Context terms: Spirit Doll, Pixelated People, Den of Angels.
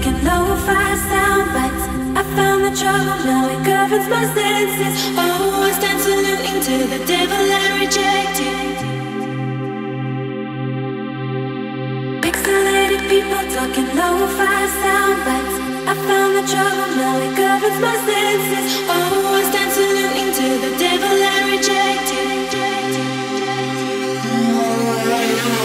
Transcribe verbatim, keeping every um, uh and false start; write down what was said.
Pixelated people talking low fast sound bites. I found the trouble, now it governs my senses. Oh, I stand saluting to the devil I rejected. Pixelated people talking low fast sound bites. I found the trouble, now it governs my senses. Oh, I stand saluting to the devil I rejected.